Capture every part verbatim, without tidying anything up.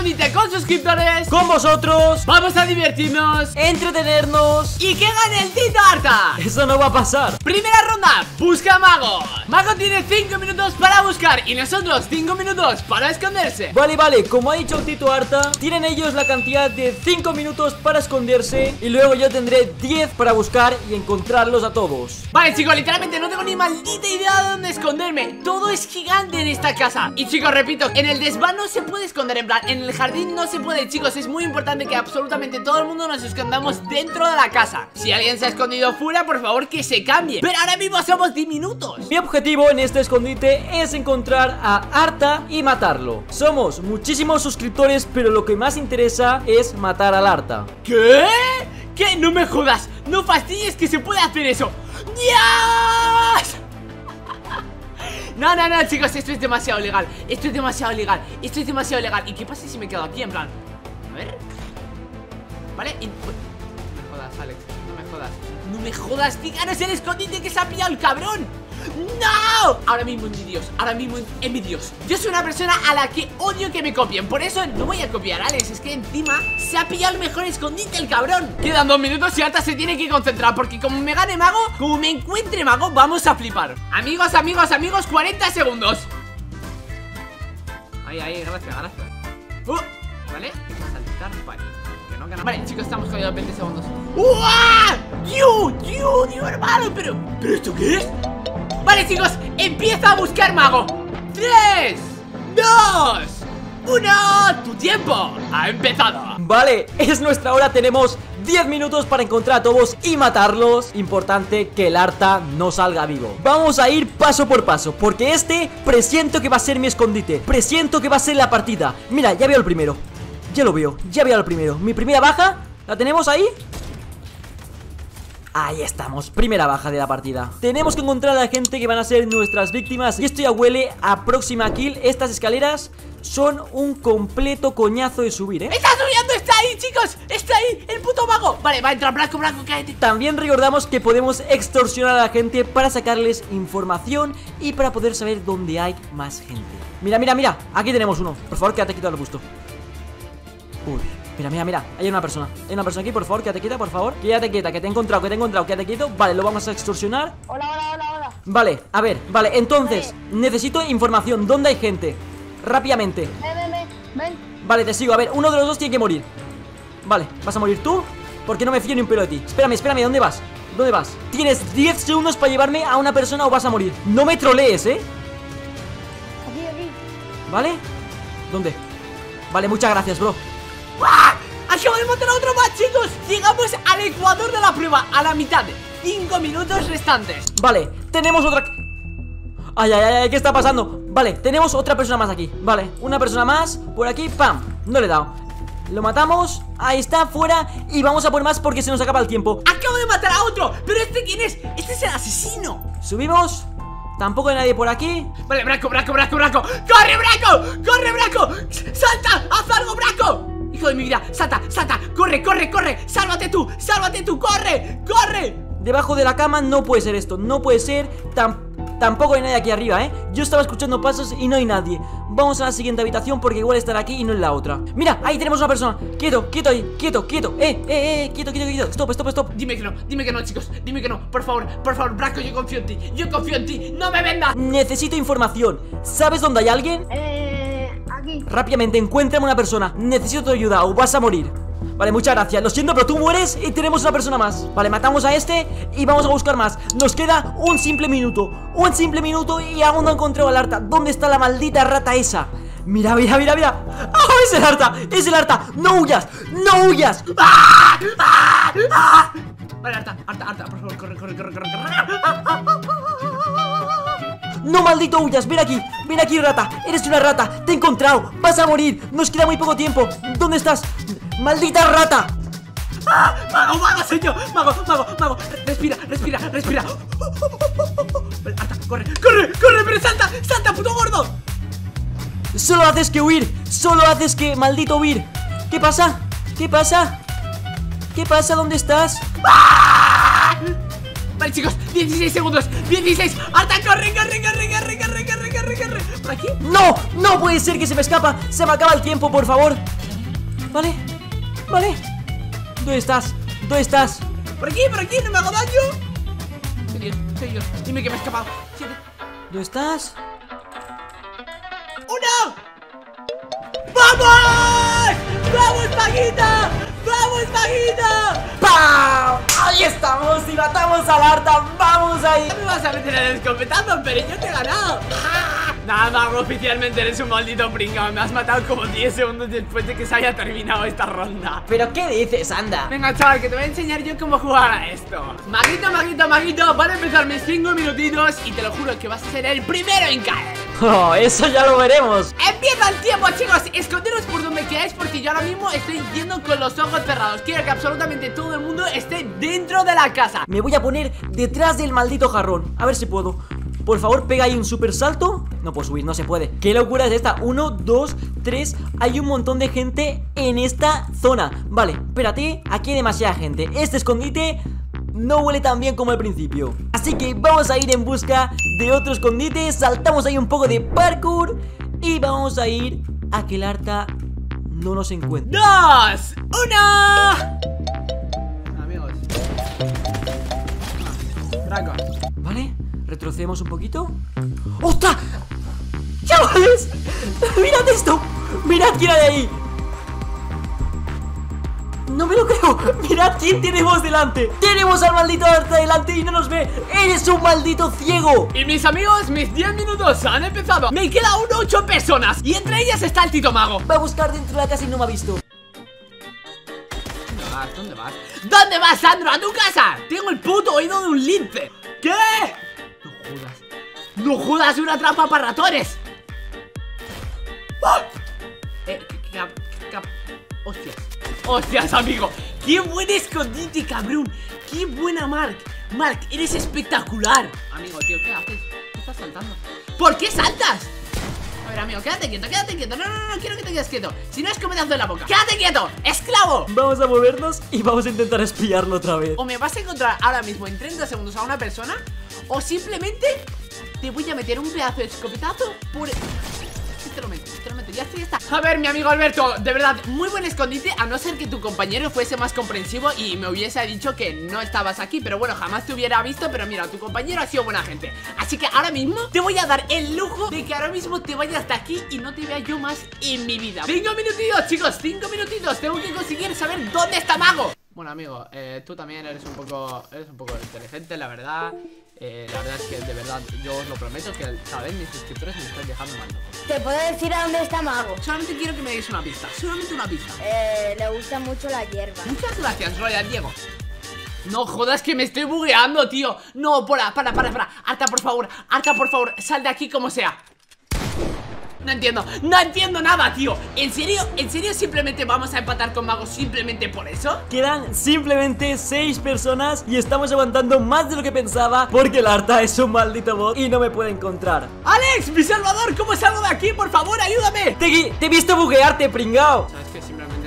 bonita con suscriptores, con vosotros. Vamos a divertirnos, entretenernos y que gane el Tito Arta. Eso no va a pasar. Primera ronda, busca a Mago. Mago tiene cinco minutos para buscar y nosotros cinco minutos para esconderse. Vale, vale, como ha dicho el Tito Arta, tienen ellos la cantidad de cinco minutos para esconderse y luego yo tendré diez para buscar y encontrarlos a todos. Vale, chicos, literalmente no tengo ni maldita idea de dónde esconderme. Todo es gigante en esta casa. Y chicos, repito, en el desván no se puede esconder, en plan, en el jardín no se puede, chicos. Es muy importante que absolutamente todo el mundo nos escondamos dentro de la casa. Si alguien se ha escondido fuera, por favor que se cambie. Pero ahora mismo somos diminutos. Mi objetivo en este escondite es encontrar a Arta y matarlo. Somos muchísimos suscriptores, pero lo que más interesa es matar al Arta. ¿Qué? ¿Qué? No me jodas, no fastidies que se puede hacer eso. ¡Dios! No, no, no, chicos, esto es demasiado legal. Esto es demasiado legal, esto es demasiado legal. ¿Y qué pasa si me quedo aquí, en plan? A ver. Vale, y... no me jodas, Alex, no me jodas. No me jodas, díganos el escondite que se ha pillado el cabrón. ¡No! Ahora mismo en mi Dios, ahora mismo en mi Dios. Yo soy una persona a la que odio que me copien. Por eso no voy a copiar, Alex. Es que encima se ha pillado el mejor escondite el cabrón. Quedan dos minutos y Arta se tiene que concentrar, porque como me gane Mago, como me encuentre Mago, vamos a flipar. Amigos, amigos, amigos, cuarenta segundos. Ahí, ahí, gracias, gracias. uh, Vale, hay que saltar, vale. Que no gana. Vale, chicos, estamos jodidos, veinte segundos. ¡Uah! ¡Dios, Dios, Dios, hermano! Pero, ¿pero esto qué es? Vale, chicos, empieza a buscar Mago. Tres, dos, uno. Tu tiempo ha empezado. Vale, es nuestra hora, tenemos diez minutos para encontrar a todos y matarlos. Importante que el Arta no salga vivo. Vamos a ir paso por paso, porque este presiento que va a ser mi escondite. Presiento que va a ser la partida. Mira, ya veo el primero. Ya lo veo, ya veo el primero. Mi primera baja, ¿la tenemos ahí? Ahí estamos, primera baja de la partida. Tenemos que encontrar a la gente que van a ser nuestras víctimas. Y esto ya huele a próxima kill. Estas escaleras son un completo coñazo de subir, ¿eh? ¡Está subiendo! ¡Está ahí, chicos! ¡Está ahí! ¡El puto Mago! Vale, va a entrar Braco, Braco, cállate. También recordamos que podemos extorsionar a la gente para sacarles información y para poder saber dónde hay más gente. Mira, mira, mira, aquí tenemos uno. Por favor, quédate quieto al gusto. Uy. Mira, mira, mira, hay una persona, hay una persona aquí, por favor, quédate quieta, por favor. Quédate quieta, que te he encontrado, que te he encontrado, quédate quieto. Vale, lo vamos a extorsionar. Hola, hola, hola, hola. Vale, a ver, vale, entonces, necesito información, ¿dónde hay gente? Rápidamente. Ven, ven, ven, ven. Vale, te sigo, a ver, uno de los dos tiene que morir. Vale, ¿vas a morir tú? Porque no me fío ni un pelo de ti. Espérame, espérame, ¿dónde vas? ¿Dónde vas? Tienes diez segundos para llevarme a una persona o vas a morir. No me trolees, ¿eh? Aquí, aquí. Vale, ¿dónde? Vale, muchas gracias, bro. ¡Ah! Acabo de matar a otro más, chicos. Llegamos al ecuador de la prueba, a la mitad, cinco minutos restantes. Vale, tenemos otra... Ay, ay, ay, ¿qué está pasando? Vale, tenemos otra persona más aquí. Vale, una persona más, por aquí, pam. No le he dado, lo matamos. Ahí está, fuera, y vamos a por más porque se nos acaba el tiempo. Acabo de matar a otro. ¿Pero este quién es? Este es el asesino. Subimos. Tampoco hay nadie por aquí. Vale, Braco, Braco, Braco, Braco. ¡Corre, Braco! ¡Corre, Braco! ¡Salta! ¡Haz algo, Braco! Hijo de mi vida, salta, salta, corre, corre, corre. Sálvate tú, sálvate tú, corre, corre. Debajo de la cama no puede ser esto. No puede ser, Tamp tampoco hay nadie aquí arriba, eh. Yo estaba escuchando pasos y no hay nadie. Vamos a la siguiente habitación porque igual estará aquí y no en la otra. Mira, ahí tenemos una persona. Quieto, quieto ahí, quieto, quieto. Eh, eh, eh, quieto, quieto, quieto, stop, stop, stop. Dime que no, dime que no, chicos, dime que no. Por favor, por favor, Braco, yo confío en ti. Yo confío en ti, no me vendas. Necesito información, ¿sabes dónde hay alguien? Eh Aquí. Rápidamente, encuéntrame una persona. Necesito tu ayuda o vas a morir. Vale, muchas gracias, lo siento, pero tú mueres y tenemos una persona más. Vale, matamos a este y vamos a buscar más. Nos queda un simple minuto. Un simple minuto y aún no he encontrado al Arta. ¿Dónde está la maldita rata esa? Mira, mira, mira, mira. ¡Ah, es el Arta! ¡Es el Arta! ¡No huyas! ¡No huyas! ¡Ah! ¡Ah! ¡Ah! Vale, Arta, Arta, Arta, por favor, corre, corre, corre, corre, corre. No, maldito huyas, ven aquí, ven aquí, rata. Eres una rata, te he encontrado, vas a morir. Nos queda muy poco tiempo, ¿dónde estás? ¡Maldita rata! ¡Ah! ¡Mago, mago, señor! ¡Mago, mago, mago! Respira, respira, respira. Arta, corre, corre, corre, pero salta, salta, puto gordo. Solo haces que huir, solo haces que, maldito, huir. ¿Qué pasa? ¿Qué pasa? ¿Qué pasa? ¿Dónde estás? ¡Ah! Vale, chicos, dieciséis segundos, dieciséis. Arta, corre, corre, corre, corre, corre, corre, corre, corre. ¿Por aquí? No, no puede ser que se me escapa. Se me acaba el tiempo, por favor. Vale, vale. ¿Dónde estás? ¿Dónde estás? Por aquí, por aquí, no me hago daño. Soy Dios, soy Dios. Dime que me he escapado. Siete. ¿Dónde estás? ¡Una! ¡Vamos! ¡Vamos, Maguita! ¡Vamos, Maguita! ¡Pam! ¡Ahí estamos! ¡Y matamos a la Arta! ¡Vamos ahí! No me vas a meter en el escopetazo, pero yo te he ganado. ¡Ah! Nada, oficialmente eres un maldito pringao. Me has matado como diez segundos después de que se haya terminado esta ronda. ¿Pero qué dices, anda? Venga, chaval, que te voy a enseñar yo cómo jugar a esto. Maguito, maguito, maguito, van a empezar mis cinco minutitos y te lo juro que vas a ser el primero en caer. Oh, eso ya lo veremos. Empieza el tiempo, chicos. Esconderos por donde queráis, porque yo ahora mismo estoy yendo con los ojos cerrados. Quiero que absolutamente todo el mundo esté dentro de la casa. Me voy a poner detrás del maldito jarrón. A ver si puedo. Por favor, pega ahí un super salto. No puedo subir, no se puede. ¿Qué locura es esta? Uno, dos, tres. Hay un montón de gente en esta zona. Vale, espérate. Aquí hay demasiada gente. Este escondite no huele tan bien como al principio, así que vamos a ir en busca de otro escondite. Saltamos ahí un poco de parkour y vamos a ir a que el Arta no nos encuentre. ¡Dos! ¡Una! Amigos, Braco. Vale, retrocedemos un poquito. ¡Ostras! ¡Chavales! ¡Mirad esto! ¡Mirad quién hay ahí! No me lo creo. Mirad quién tenemos delante. Tenemos al maldito Arta delante y no nos ve. Eres un maldito ciego. Y mis amigos, mis diez minutos han empezado. Me queda aún ocho personas y entre ellas está el Tito Mago. Va a buscar dentro de la casa y no me ha visto. ¿Dónde vas? ¿Dónde vas? ¿Dónde vas, Sandro? ¡A tu casa! Tengo el puto oído de un lince. ¿Qué? No jodas. No jodas, una trampa para ratones. ¡Ah! Eh, cap, cap. Hostias. ¡Hostias, amigo! ¡Qué buen escondite, cabrón! ¡Qué buena, Mark! ¡Mark, eres espectacular! Amigo, tío, ¿qué haces? ¿Qué estás saltando? ¿Por qué saltas? A ver, amigo, quédate quieto, quédate quieto. No, no, no, no quiero que te quedes quieto. Si no, es comedazo en la boca. ¡Quédate quieto, esclavo! Vamos a movernos y vamos a intentar espiarlo otra vez. O me vas a encontrar ahora mismo en treinta segundos a una persona, o simplemente te voy a meter un pedazo de escopetazo por... Te lo meto, te lo meto, ya está, ya está. A ver, mi amigo Alberto, de verdad, muy buen escondite. A no ser que tu compañero fuese más comprensivo y me hubiese dicho que no estabas aquí. Pero bueno, jamás te hubiera visto, pero mira, tu compañero ha sido buena gente. Así que ahora mismo te voy a dar el lujo de que ahora mismo te vayas hasta aquí y no te vea yo más en mi vida. Cinco minutitos, chicos, cinco minutitos. Tengo que conseguir saber dónde está Mago. Bueno, amigo, eh, tú también eres un poco eres un poco inteligente, la verdad. Eh, la verdad es que, de verdad, yo os lo prometo que, ¿sabéis? Mis suscriptores me están dejando mal. ¿Te puedo decir a dónde está Mago? Solamente quiero que me deis una pista, solamente una pista. Eh, le gusta mucho la hierba. Muchas gracias, Royal Diego. No jodas que me estoy bugueando, tío. No, para, para, para, para. Arta, por favor, Arta, por favor, sal de aquí como sea. No entiendo, no entiendo nada, tío. ¿En serio? ¿En serio simplemente vamos a empatar con Mago simplemente por eso? Quedan simplemente seis personas y estamos aguantando más de lo que pensaba, porque el Arta es un maldito bot y no me puede encontrar. ¡Alex, mi salvador! ¿Cómo salgo de aquí? Por favor, ayúdame. Te, te he visto buguearte, pringao. ¿Sabes qué? Simplemente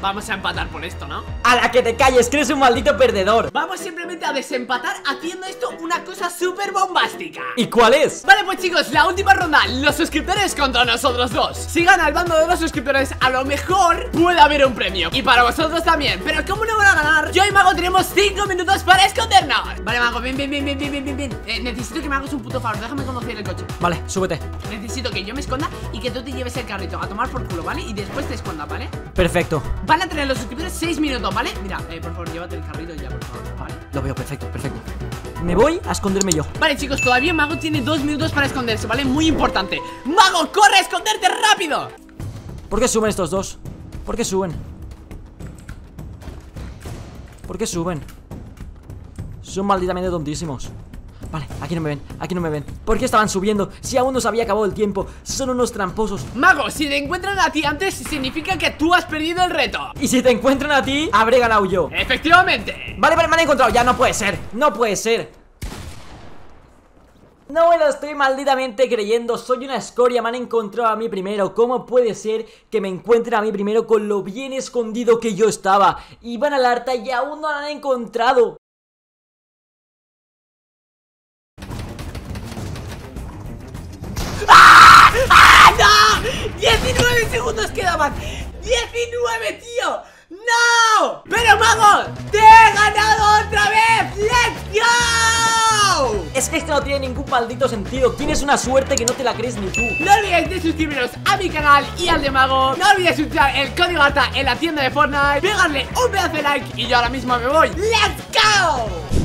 vamos a empatar por esto, ¿no? A la que te calles, que eres un maldito perdedor. Vamos simplemente a desempatar haciendo esto una cosa súper bombástica. ¿Y cuál es? Vale, pues chicos, la última ronda. Los suscriptores contra nosotros dos. Si gana el bando de los suscriptores, a lo mejor puede haber un premio. Y para vosotros también. Pero ¿cómo no van a ganar? Yo y Mago tenemos cinco minutos para escondernos. Vale, Mago, ven, ven, ven, ven, ven, ven, ven. Eh, necesito que me hagas un puto favor. Déjame conducir el coche. Vale, súbete. Necesito que yo me esconda y que tú te lleves el carrito a tomar por culo, ¿vale? Y después te escondas, ¿vale? Perfecto. Van a tener los suscriptores seis minutos, ¿vale? Mira, eh, por favor, llévate el carrito ya, por favor, ¿vale? Lo veo, perfecto, perfecto. Me voy a esconderme yo. Vale, chicos, todavía Mago tiene dos minutos para esconderse, ¿vale? Muy importante. ¡Mago, corre a esconderte rápido! ¿Por qué suben estos dos? ¿Por qué suben? ¿Por qué suben? Son malditamente tontísimos. Vale, aquí no me ven, aquí no me ven. ¿Por qué estaban subiendo? Si aún no se había acabado el tiempo. Son unos tramposos. Mago, si te encuentran a ti antes, significa que tú has perdido el reto. Y si te encuentran a ti, habré ganado yo. Efectivamente. Vale, vale, me han encontrado, ya no puede ser. No puede ser. No me lo estoy malditamente creyendo, soy una escoria, me han encontrado a mí primero. ¿Cómo puede ser que me encuentren a mí primero con lo bien escondido que yo estaba? Iban al Arta y aún no la han encontrado. diecinueve segundos quedaban. diecinueve, tío. ¡No! ¡Pero, Mago! ¡Te he ganado otra vez! ¡Let's go! Es que esto no tiene ningún maldito sentido. Tienes una suerte que no te la crees ni tú. No olvidéis de suscribiros a mi canal y al de Mago. No olvidéis usar el código Arta en la tienda de Fortnite. Pegarle un pedazo de like y yo ahora mismo me voy. ¡Let's go!